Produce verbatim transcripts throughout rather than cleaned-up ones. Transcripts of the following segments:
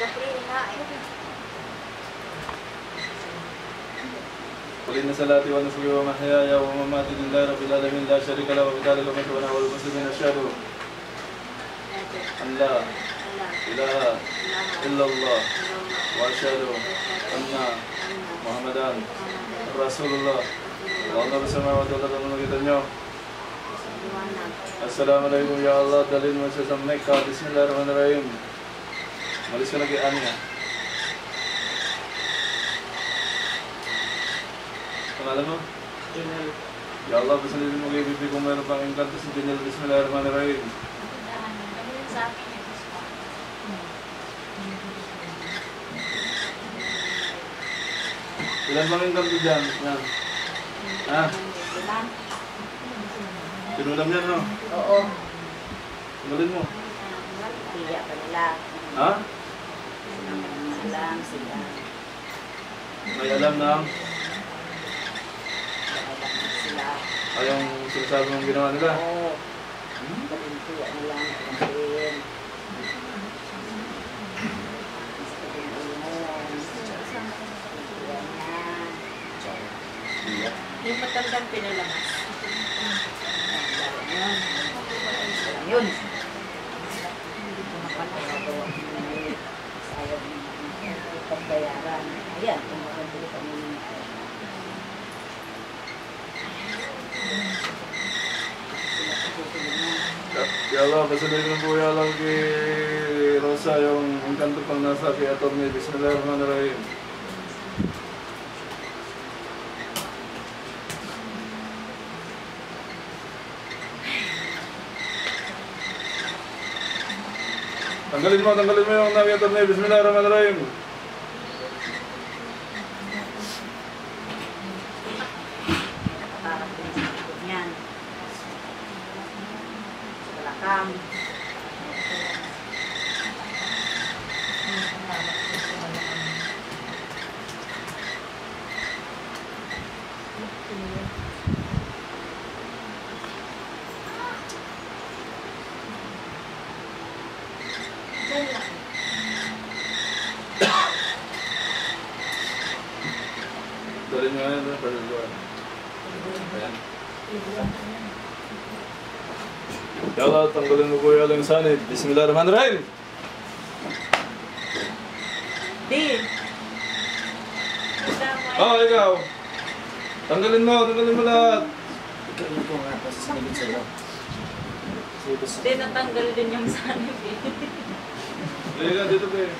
تحرير المائدة. قل إن صلاتي ونسكي ومحياي ومماتي لله رب العالمين لا شريك له وبذلك أمرت وأنا أول المسلمين أشهد أن لا إله إلا الله وأشهد أن محمدا رسول الله. اللهم صل وسلم وبارك. السلام عليكم يا الله دليل مسلم نكا بسم الله الرحمن الرحيم. Malis ka na kay Anya. Pangalan mo? Daniel. Ya Allah, pasalilin mo kayo bibi kung meron pang engkanto si Daniel. Bismillahirrahmanirrahim. Ilan pang engkanto dyan? Ha? Pinulam yan, no? Oo. Pinulin mo? Iya pa nila. Ha? Alam sila. May alam na? Alam sila. Ayong sinasabi mong ginawa nila? Oo. Palintuwa nila. Palintuwin. Yung matandang pinalamas. Yun. Pagbayaran. Ayan, kung makabili kami ng sila pagkukulo na. Yala, pasalilin po yala kay Rosa yung engkanto pang nasa kay Atomne. Bismillahirrahmanirrahim. Tanggalin mo, tanggalin mo yung namin Atomne. Bismillahirrahmanirrahim. Tanggalin mo ko yung alang sanid. Bismillahirrahmanirrahim. Din. Oh, ikaw. Tanggalin mo, tanggalin mo lahat. Tanggalin ko nga, tapos sinigit sa'yo. Din, natanggal din yung sanid. Dali ka, dito ba eh.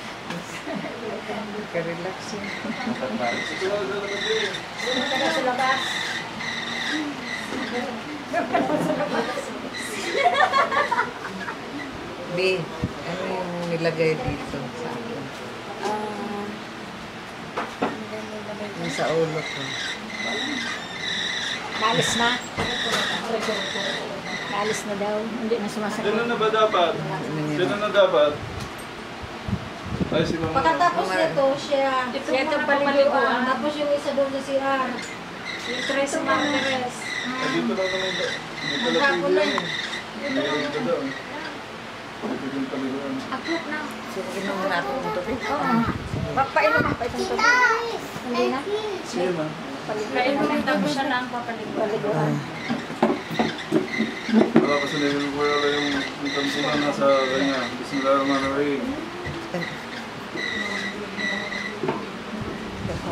Ka-relax yun. Dito ka sa labas. Dito ka sa labas. B, ano yung nilagay dito sa akin? Uh, yung sa ulo ko. Malis na. Malis na daw. Hindi na sumasakit. Ganun na ba dapat? Ganun na dapat? Ay, si Mama. Pagkatapos nito, siya. Dito siya itong paliguan. Tapos yung isa doon na siya. Yung tres na tres. Dito lang naman daw. Ang kapo na. Dito lang naman. Ako na. Inom mo natin yung tubig? Oo. Papainom pa itong tubig. Hindi na? Sige ma. Painumenta mo siya na ang papaliguan. Wala kasi na yung kuya na yung tamsinan na sa kanya. Bismillahirrahmanirrahim.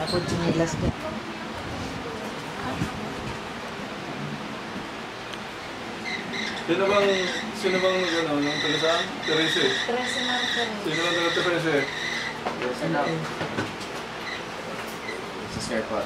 Ako chinilas niya. Sino bang, sino bang, ano, yung taga saan? Terese. Terese na, Terese. Sino bang taga Terese? Terese na. Sa scarepot.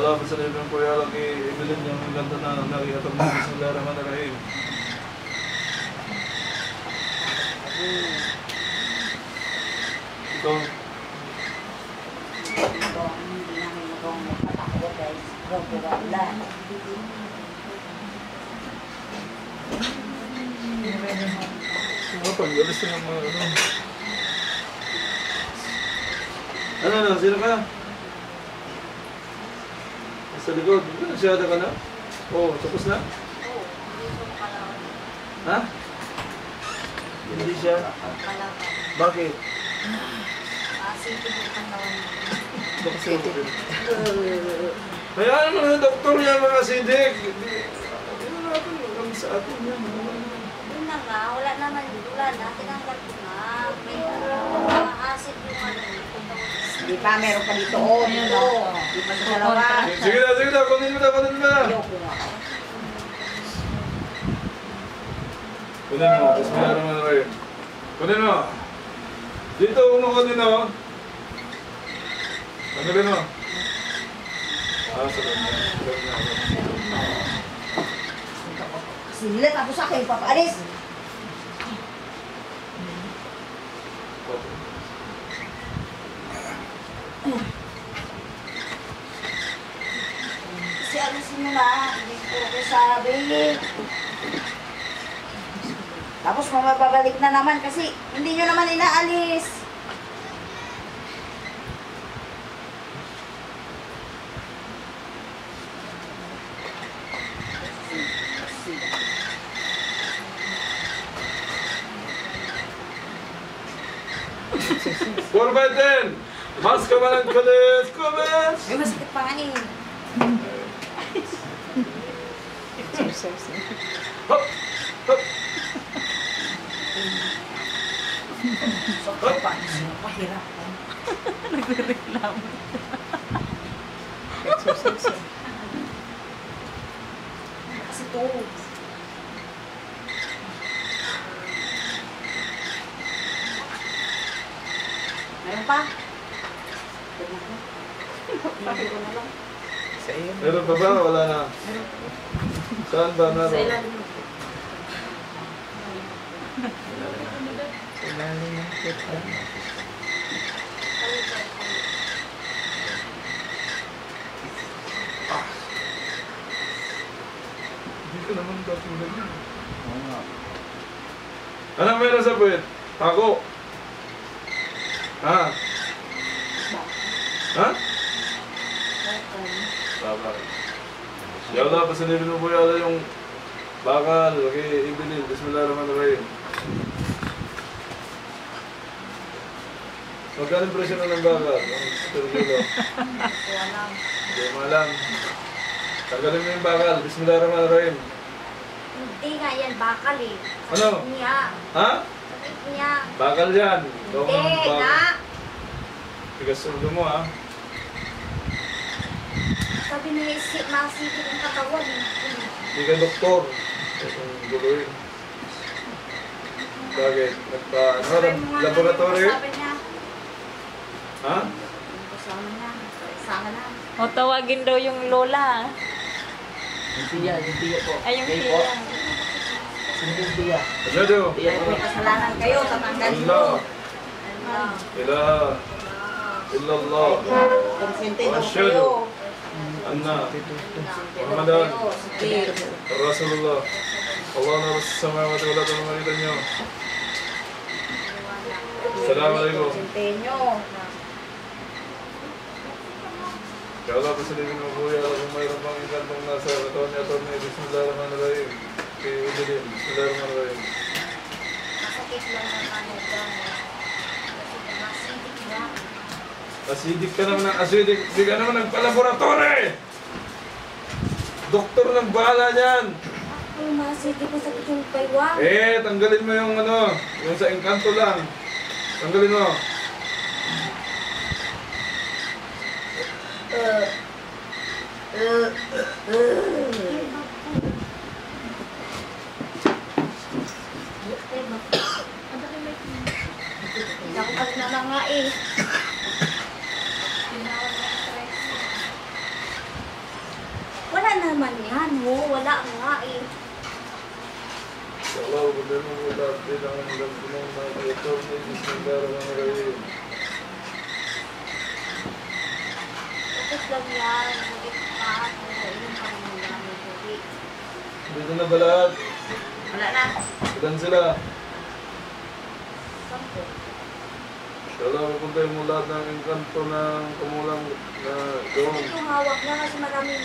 Allah, pasalibin po ya Allah kay Ibn Sa likod, nagshahada ka na? Oo, tapos na? Oo, ha? Hindi siya? Bakit? Kaya ano na doktor niya mga acidic? Hindi na natin kami sa atin niya. Yun na nga, wala naman wala na, tinanggal ko na. May mga acid yung ano. Di pa, meron ka dito. Oo, yun o. Di pa sa dalawa. Sige na, sige na. Kunin mo na, kunin mo na. Kunin mo. Tapos meron mo na kayo. Kunin mo. Dito, umukunin na o. Ano rin o? Ah, sabi na. Sila, tapos ako yung papaalis. Kasi alisin mo na, hindi ko ko sabi. Tapos mamababalik na naman kasi hindi nyo naman inaalis. Four by ten! Mas ka ba ng kulit? Comments! Ay, masakit pa nga niyo. Hop! Hop! Hop! Pahirapan. Nagre-reklamo. Kasi to. Mayroon pa? Meron pa ba? Wala na. Saan ba naroon? Sa ilalim. Sa ilalim ng kita. Hindi ka naman katulad yun. Anong meron sa buwit? Tako. Ha? Ha? Baba. Siya wala pa sa nilin mo po yala yung bakal, okay, ibilin. Bismillahirrahmanirrahim. Magkano presyo na ng bakal? Walang. Hindi malang. Tagalin mo yung bakal. Bismillahirrahmanirrahim. Hindi nga yan bakal eh. Ano? Niya. Ha? Niya. Bakal yan. Hindi nga. Tigas ulo mo ha. Sabi na isip, masipit ang katawan. Hindi ka doktor. Itong guloy. Bakit? Nagpa... Laboratory? Ha? O tawagin daw yung lola. Yung tiya, yung tiya po. Ay, yung tiya. Yung tiya. Ano daw? May kasalanan kayo, tatanggal mo. Ila. Ila. Ila Allah. Asyadu. أن محمد رسول الله الله نور السماوات والأرض السلام عليكم يا الله بسلم النبوة يا رب ما يرحم من قلب الناس وتوني أتوني بسم الله الرحمن الرحيم في وجهي بسم الله الرحمن الرحيم Asidik ka naman ng asidik. Hindi ka naman nagpa-laboratory! Doktor ng bahala niyan! Ako, masidik ko sa kitong paywa. Eh, tanggalin mo yung ano, yung sa engkanto lang. Tanggalin mo. Uh, uh, uh, uh. Nakapag na lang nga eh. Wala naman eh. بدنا بلاد بنزلها Salamat po tayo mula ng engkanto ng kumulang na doon. Tumawag na kasi maraming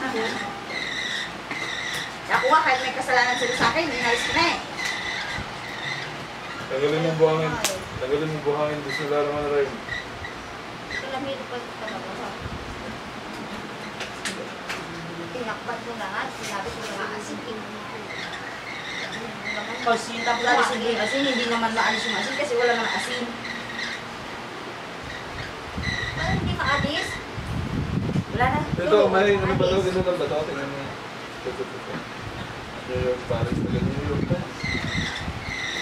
Uh-huh. Ako nga, kahit may kasalanan sila sa akin, inayos ko na eh. Tagalin mo buhangin. Tagalin mo buhangin. Bismillahirrahmanirrahim. Kalamito pa ito talaga ko. Tinakpat mo na nga. Sinabi ko na nga asinkin mo. Kasi yung tapos na asin, asin, hindi naman maalis yung asin kasi wala nang asin. Parang hindi maalis? Wala na. Ito, may ano ba ito? Ganun ang bato. Tingnan niya. Ito, ito, ito. Ano yung Paris na ganun yung pa?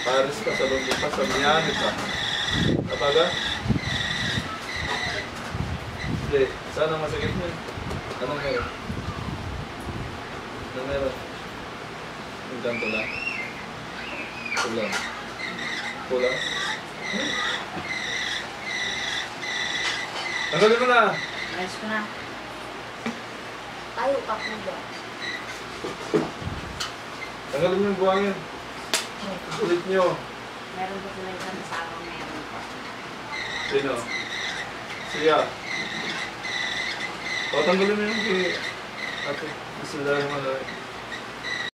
Paris pa, sa London pa, sa Miami pa. Napaga? Hindi. Sana masakit niya. Anong meron? Anong meron? Yung ganto lang. Pulang. Pulang. Tanggalin mo na. Ayos ko na. Tayo pa po ba? Tanggalin mo yung buhangin. Ulit nyo. Meron ko tuloy na sa araw na yan. Sino? Siya. O, tanggalin mo yung kay... Ate, gusto lang naman lang.